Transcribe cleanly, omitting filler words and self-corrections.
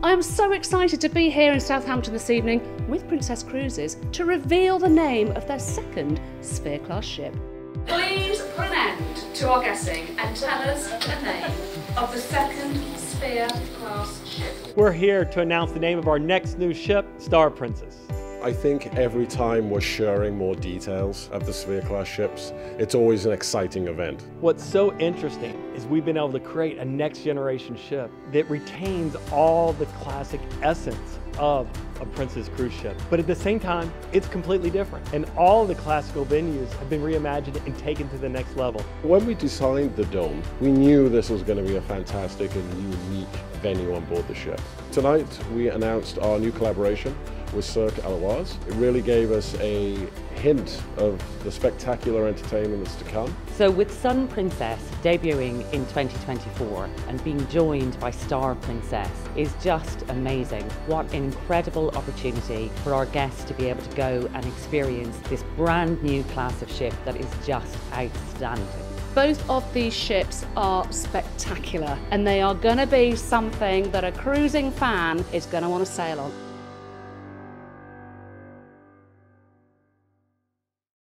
I am so excited to be here in Southampton this evening with Princess Cruises to reveal the name of their second Sphere Class ship. Please put an end to our guessing and tell us the name of the second Sphere Class ship. We're here to announce the name of our next new ship, Star Princess. I think every time we're sharing more details of the Sphere Class ships, it's always an exciting event. What's so interesting is we've been able to create a next generation ship that retains all the classic essence of a Princess cruise ship, but at the same time, it's completely different. And all the classical venues have been reimagined and taken to the next level. When we designed the Dome, we knew this was going to be a fantastic and unique venue on board the ship. Tonight, we announced our new collaboration with Cirque Éloize. It really gave us a hint of the spectacular entertainment that's to come. So with Sun Princess debuting in 2024 and being joined by Star Princess is just amazing. What an incredible opportunity for our guests to be able to go and experience this brand new class of ship that is just outstanding. Both of these ships are spectacular and they are going to be something that a cruising fan is going to want to sail on.